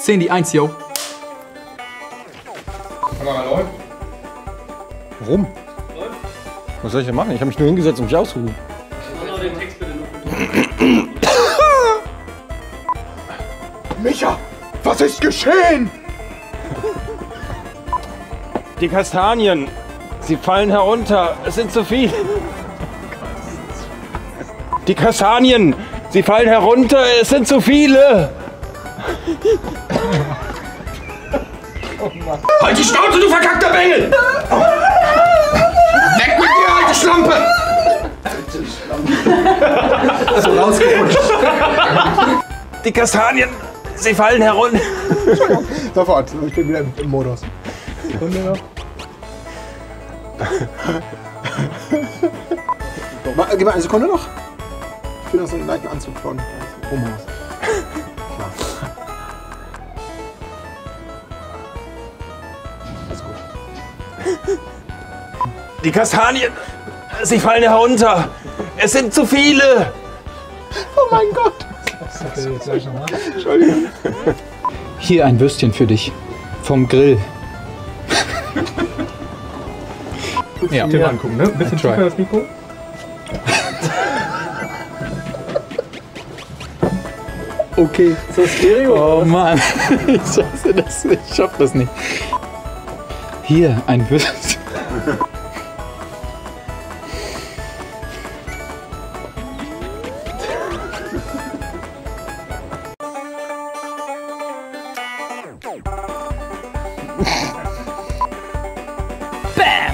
10 die 1, yo. Kamera läuft. Warum? Läuft? Was soll ich denn machen? Ich habe mich nur hingesetzt und mich ausruhen. Ich kann auch den Text bitte noch. Micha, was ist geschehen? Die Kastanien, sie fallen herunter. Es sind zu viele. Die Kastanien, sie fallen herunter. Es sind zu viele. Oh Mann. Halt die Schnauze, du verkackter Bengel! Weg mit dir, alte Schlampe! So rausgerutscht. Die Kastanien, sie fallen herunter. Sofort, ich bin wieder im Modus. Sekunde noch. Gib mal eine Sekunde noch. Ich will noch so einen leichten Anzug von Homehaus. Alles gut. Die Kastanien, sie fallen herunter. Es sind zu viele. Oh mein Gott. Entschuldigung. Hier ein Würstchen für dich. Vom Grill. Ja, Tim angucken, ne? Ein bisschen tiefer das Mikro. Okay. So Stereo. Oh Mann. Ich hasse das nicht. Ich schaff das nicht. Hier, ein Würstchen.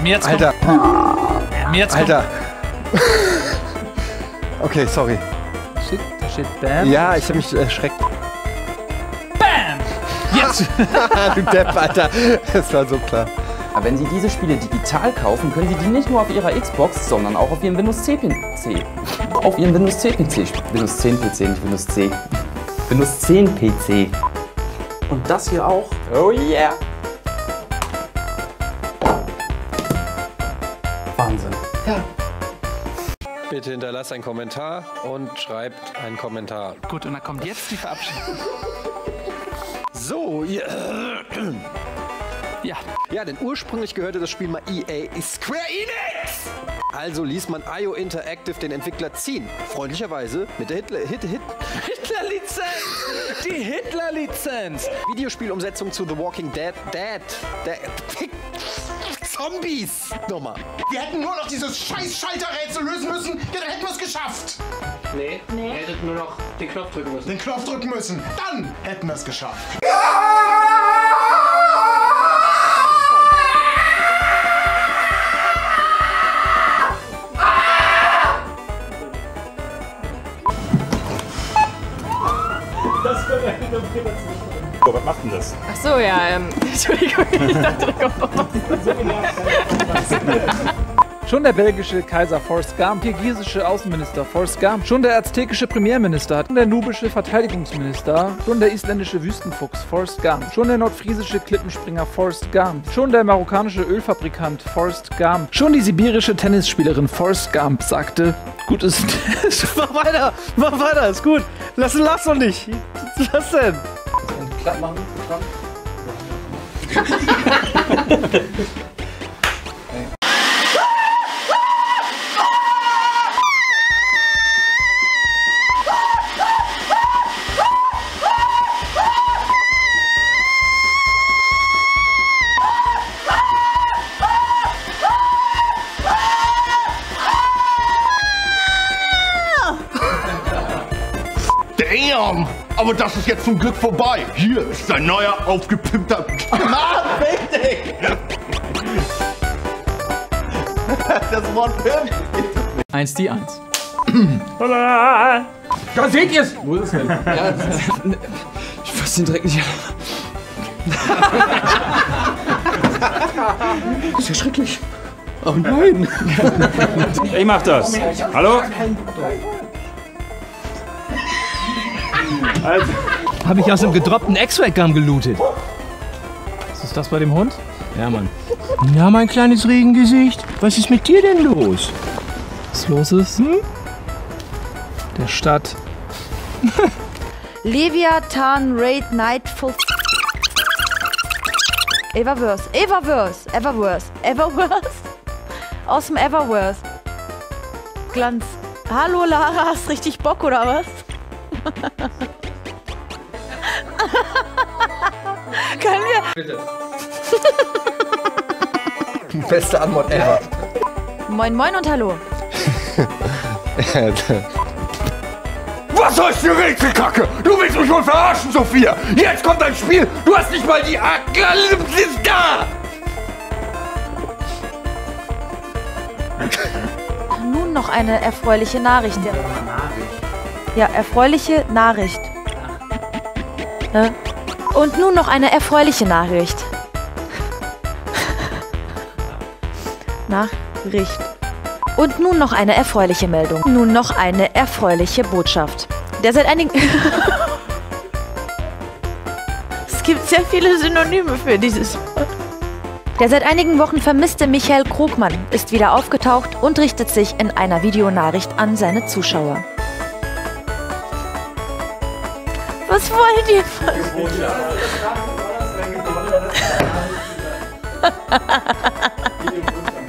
Jetzt Alter. Jetzt Alter. Okay, sorry. Shit, da steht Bam. Ja, ich hab mich erschreckt. Bam! Jetzt! Du Depp, Alter. Das war so klar. Wenn Sie diese Spiele digital kaufen, können Sie die nicht nur auf Ihrer Xbox, sondern auch auf Ihrem Windows 10 PC. Auf Ihrem Windows 10 PC. Windows 10 PC, nicht Windows 10. Windows 10 PC. Und das hier auch. Oh yeah! Wahnsinn. Ja. Bitte hinterlasst einen Kommentar und schreibt einen Kommentar. Gut, und dann kommt jetzt die Verabschiedung. So, ja. Ja, denn ursprünglich gehörte das Spiel mal EA Square Enix. Also ließ man IO Interactive den Entwickler ziehen. Freundlicherweise mit der Hitler-Lizenz. Die Hitler-Lizenz. Videospielumsetzung zu The Walking Dead. Zombies! Nochmal. Wir hätten nur noch dieses scheiß Schalterrätsel lösen müssen, ja, dann hätten wir es geschafft! Nee, ihr hättet nur noch den Knopf drücken müssen. Den Knopf drücken müssen, dann hätten wir es geschafft! Das wird ein Hintergrund. Oh, was macht denn das? Ach so, ja, Entschuldigung, ich dachte, da kommt noch was. Schon der belgische Kaiser Forrest Gump, der kirgisische Außenminister Forrest Gump, schon der aztekische Premierminister, schon der nubische Verteidigungsminister, schon der isländische Wüstenfuchs Forrest Gump, schon der nordfriesische Klippenspringer Forrest Gump, schon der marokkanische Ölfabrikant Forrest Gump, schon die sibirische Tennisspielerin Forrest Gump sagte, gut ist, mach weiter, ist gut, lass doch nicht, lass denn. Machen. Damn! Aber das ist jetzt zum Glück vorbei. Hier ist dein neuer, aufgepimpter... Mann, richtig! Das Wort Pimp. 1 die 1. Da seht ihr's! Wo ist es denn? Ja, ich fass den Dreck nicht an. Das ist ja schrecklich. Oh nein! Ich mach das. Hallo? Also. Habe ich aus dem gedroppten X-Ray-Gun gelootet. Was ist das bei dem Hund? Ja, Mann. Ja, mein kleines Regengesicht. Was ist mit dir denn los? Was los ist? Hm? Der Stadt. Leviathan Raid Nightfall. Everworth. Aus dem Everworth. Glanz. Hallo Lara, hast richtig Bock oder was? Können wir? Bitte. Die beste Antwort ever. Moin moin und hallo. Was soll's für Rätselkacke? Du willst mich wohl verarschen, Sophia! Jetzt kommt ein Spiel, du hast nicht mal die Apokalypse da! Nun noch eine erfreuliche Nachricht. Ja, erfreuliche Nachricht. Und nun noch eine erfreuliche Nachricht. Nachricht. Und nun noch eine erfreuliche Meldung. Nun noch eine erfreuliche Botschaft. Der seit einigen... Es gibt sehr viele Synonyme für dieses Wort. Der seit einigen Wochen vermisste Michael Krogmann ist wieder aufgetaucht und richtet sich in einer Videonachricht an seine Zuschauer. Was wollt ihr von mir?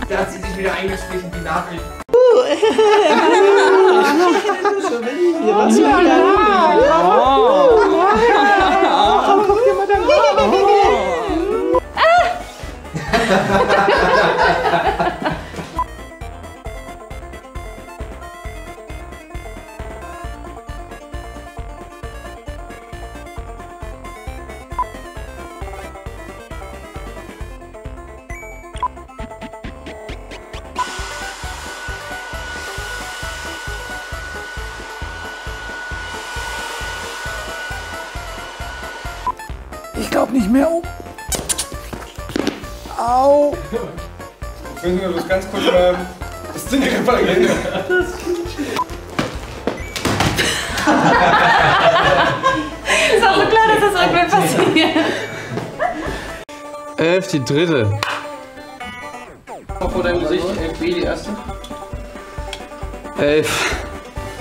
Da hat sie sich wieder eingeschlichen, die Nachricht. Ich glaub nicht mehr. Au! Können wir das ganz kurz mal. Das sind die Reparieren. Das klingt schön. Ist auch so klar, dass das irgendwann passiert. 11.3. Vor deinem Gesicht, 11b die erste.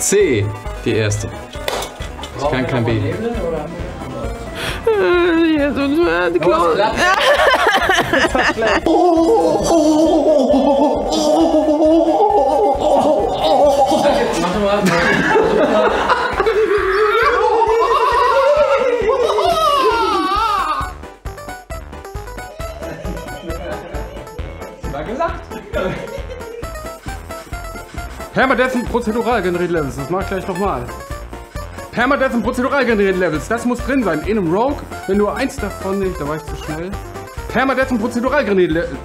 11c die erste. Ich kann kein B. Permadeath prozedural generiert Levels, das mach ich gleich nochmal. Permadeath und prozedural generiert Levels, das muss drin sein. In einem Rogue, wenn nur eins davon nimmt, da war ich zu schnell. Permadeath und prozedural generiert Levels.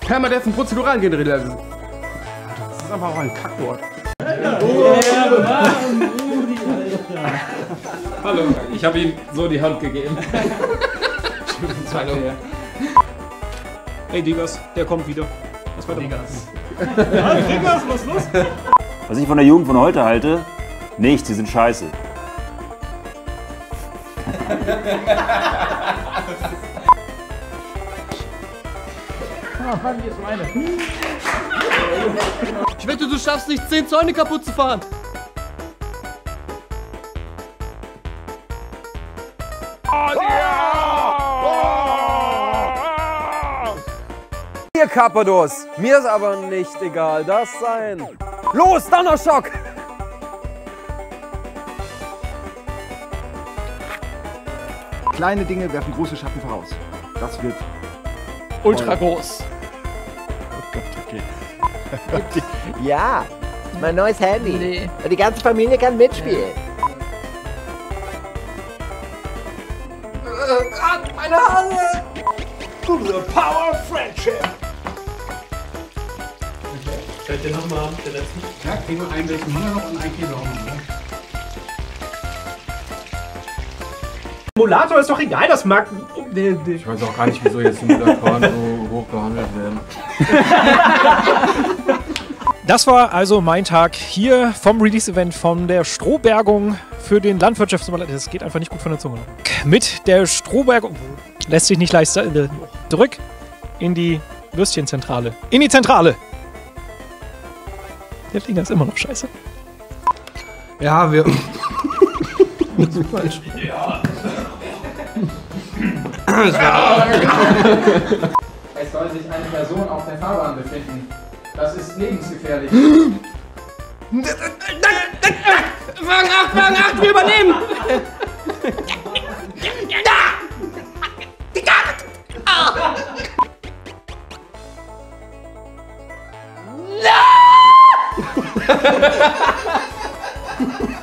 Permadeath und prozedural generiert Levels. Das ist einfach auch ein Kackwort. Hallo, ich habe ihm so die Hand gegeben. Hallo. Hey Digas, der kommt wieder. Was war Digas? Ja, Digas, was los? Was ich von der Jugend von heute halte, nichts, sie sind scheiße. Ich wette, du schaffst nicht 10 Zäune kaputt zu fahren. Hier, Kapados, mir ist aber nicht egal, das sein. Los, Thundershock! Kleine Dinge werfen große Schatten voraus. Das wird... ultra groß. Oh Gott, okay. Okay. Ja, mein neues Handy. Nee. Und die ganze Familie kann mitspielen. Meine Haare! The Power of Friendship! Seid ihr nochmal am letzten? Ja, kriegen wir einen welchen Hunger noch und einen Kilo. Simulator ist doch egal, das mag... Ich weiß auch gar nicht, wieso jetzt Simulatoren so hoch behandelt werden. Das war also mein Tag hier vom Release-Event, von der Strohbergung für den Landwirtschaftssimulator. Das geht einfach nicht gut von der Zunge. Mit der Strohbergung lässt sich nicht leicht... Drück in die Würstchenzentrale. In die Zentrale! Der Ding ist immer noch scheiße. Ja, wir Das ist falsch. Ja. Es soll sich eine Person auf der Fahrbahn befinden. Das ist lebensgefährlich. Wagen 8, wir übernehmen! Da!